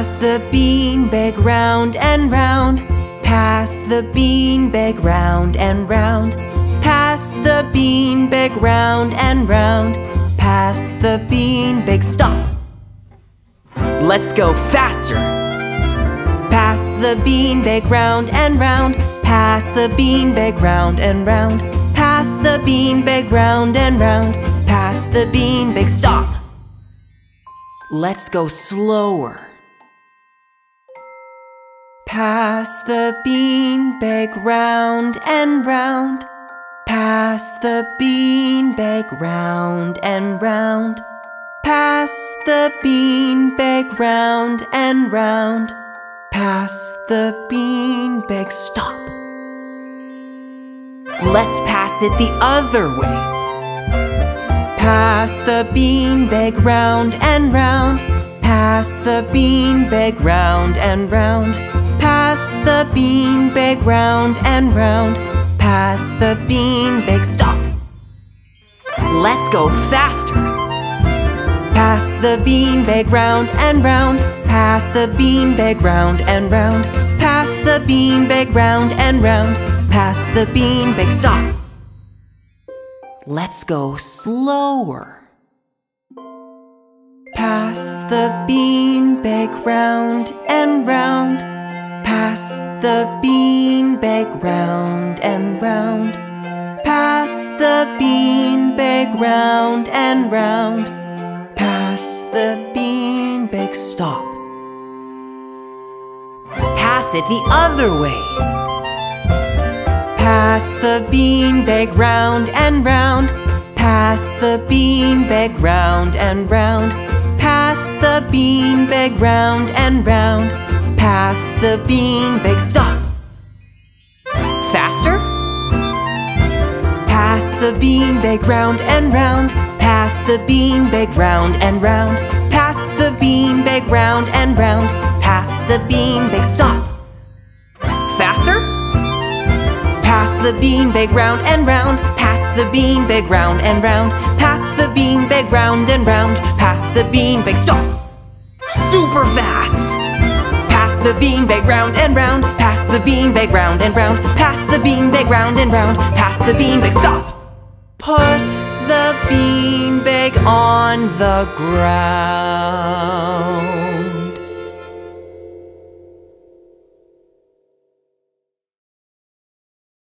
Pass the beanbag round and round. Pass the beanbag round and round. Pass the beanbag round and round. Pass the beanbag. Stop! Let's go faster! Pass the beanbag round and round. Pass the beanbag round and round. Pass the beanbag round and round. Pass the beanbag. Stop! Let's go slower. Pass the beanbag round and round. Pass the beanbag round and round. Pass the beanbag round and round. Pass the beanbag. Stop. Let's pass it the other way. Pass the beanbag round and round. Pass the beanbag round and round. Pass the beanbag round and round. Pass the beanbag. Stop. Let's go faster. Pass the beanbag round and round. Pass the beanbag round and round. Pass the beanbag round and round. Pass the beanbag. Stop. Let's go slower. Pass the beanbag round and round. Pass the beanbag round and round. Pass the beanbag round and round. Pass the beanbag. Stop. Pass it the other way. Pass the beanbag round and round. Pass the beanbag round and round. Pass the beanbag round and round. Pass the beanbag. Stop. Faster. Pass the beanbag round and round. Pass the beanbag round and round. Pass the beanbag round and round. Pass the beanbag. Stop. Faster. Pass the beanbag round and round. Pass the beanbag round and round. Pass the beanbag round and round. Pass the beanbag. Stop. Super fast. Pass the beanbag round and round. Pass the beanbag round and round. Pass the beanbag round and round. Pass the beanbag. Stop. Put the beanbag on the ground.